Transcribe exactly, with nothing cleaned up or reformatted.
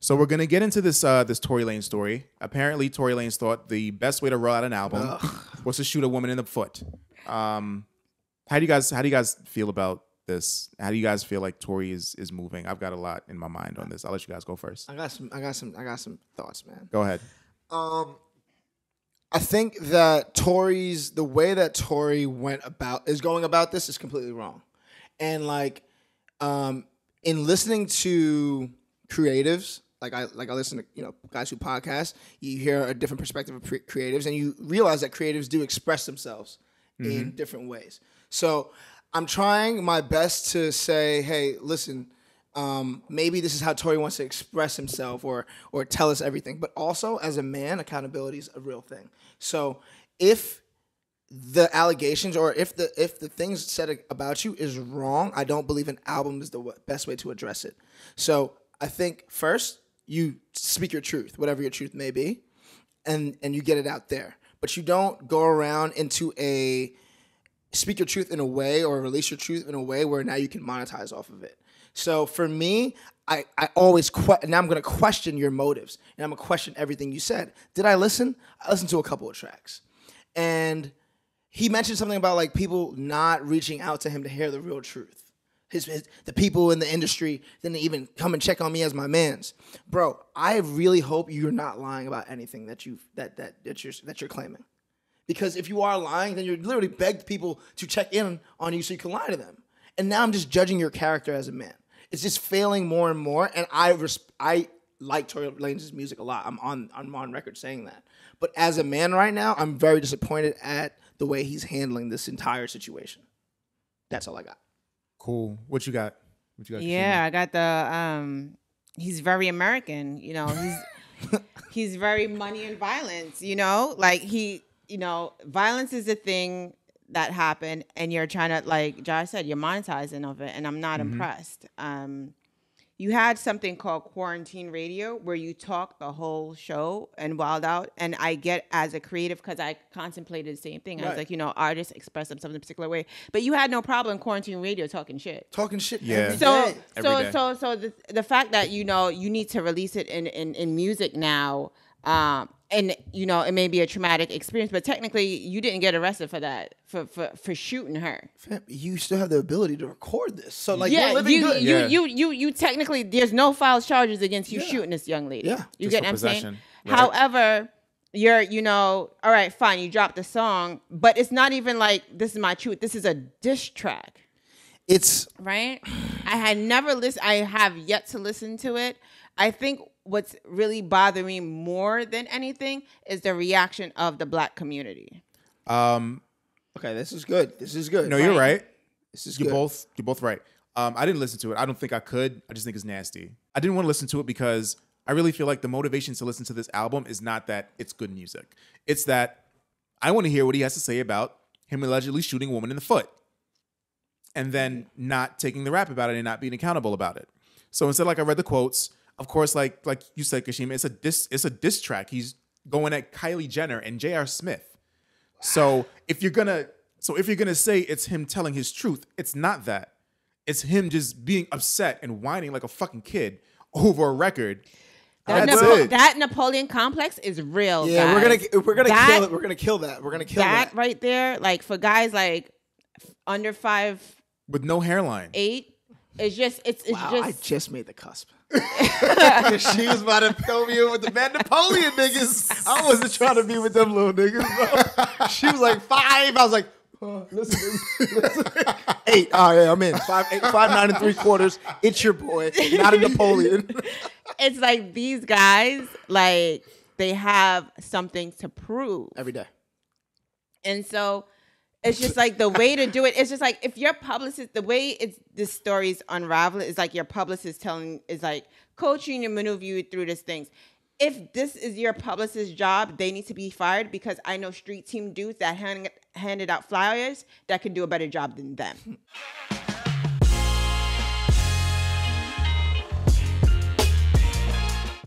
So we're gonna get into this uh, this Tory Lanez story. Apparently, Tory Lanez thought the best way to roll out an album Ugh. was to shoot a woman in the foot. Um, how do you guys? How do you guys feel about this? How do you guys feel like Tory is is moving? I've got a lot in my mind on this. I'll let you guys go first. I got some. I got some. I got some thoughts, man. Go ahead. Um, I think that Tory's the way that Tory went about is going about this is completely wrong, and like, um, in listening to creatives. Like I like I listen to you know guys who podcast. You hear a different perspective of pre creatives, and you realize that creatives do express themselves mm-hmm. in different ways. So I'm trying my best to say, hey, listen, um, maybe this is how Tory wants to express himself, or or tell us everything. But also, as a man, accountability is a real thing. So if the allegations or if the if the things said about you is wrong, I don't believe an album is the w best way to address it. So I think first. You speak your truth, whatever your truth may be, and, and you get it out there. But you don't go around into a, speak your truth in a way or release your truth in a way where now you can monetize off of it. So for me, I, I always, que now I'm going to question your motives. And I'm going to question everything you said. Did I listen? I listened to a couple of tracks. And he mentioned something about like people not reaching out to him to hear the real truth. His, his, the people in the industry didn't even come and check on me as my man's. Bro, I really hope you're not lying about anything that you that that that you're that you're claiming, because if you are lying, then you literally begged people to check in on you so you can lie to them. And now I'm just judging your character as a man. It's just failing more and more. And I res I like Tory Lanez's music a lot. I'm on I'm on record saying that. But as a man right now, I'm very disappointed at the way he's handling this entire situation. That's all I got. Cool. What you got? What you got? Yeah, I got the. Um, he's very American. You know, he's he's very money and violence. You know, like he, you know, violence is a thing that happened, and you're trying to, like Josh said, you're monetizing of it, and I'm not mm-hmm. impressed. Um, you had something called Quarantine Radio where you talked the whole show and wild out, and I get as a creative because I contemplated the same thing. Right. I was like, you know, artists express themselves in a particular way, but you had no problem Quarantine Radio talking shit. Talking shit, yeah. So, every so, day. so, so the the fact that you know you need to release it in in, in music now. Um, and, you know, it may be a traumatic experience, but technically you didn't get arrested for that, for for, for shooting her. You still have the ability to record this. So, like, yeah, you, you, yeah. you, you, you technically, there's no filed charges against you yeah. shooting this young lady. Yeah. You Just get what I'm saying? Right. However, you're, you know, all right, fine, you dropped the song, but it's not even like, this is my truth. This is a diss track. It's... Right? I had never listened, I have yet to listen to it. I think... What's really bothering me more than anything is the reaction of the black community. Um, okay, this is good. This is good. No, right. you're right. This is you're good. both you're both right. Um, I didn't listen to it. I don't think I could. I just think it's nasty. I didn't want to listen to it because I really feel like the motivation to listen to this album is not that it's good music. It's that I want to hear what he has to say about him allegedly shooting a woman in the foot, and then not taking the rap about it and not being accountable about it. So instead, like I read the quotes. Of course, like like you said, Kashema, it's a diss, it's a diss track. He's going at Kylie Jenner and J R Smith. So if you're gonna so if you're gonna say it's him telling his truth, it's not that. It's him just being upset and whining like a fucking kid over a record. That, That's Napo it. that Napoleon complex is real. Yeah, guys. we're gonna we're gonna that, kill it. We're gonna kill that. We're gonna kill that, that right there. Like for guys like under five with no hairline, eight. It's just it's it's wow, just. I just made the cusp. She was about to throw me in with the bad Napoleon niggas. I wasn't trying to be with them little niggas, bro. She was like five. I was like, oh, listen, listen, eight. Oh yeah, I'm in five, eight, five, nine and three quarters. It's your boy, not a Napoleon. It's like these guys, like they have something to prove every day, and so. It's just like the way to do it. It's just like if your publicist, the way it's this story's unraveling is like your publicist telling is like coaching you, maneuver you through these things. If this is your publicist's job, they need to be fired because I know street team dudes that hand, handed out flyers that can do a better job than them.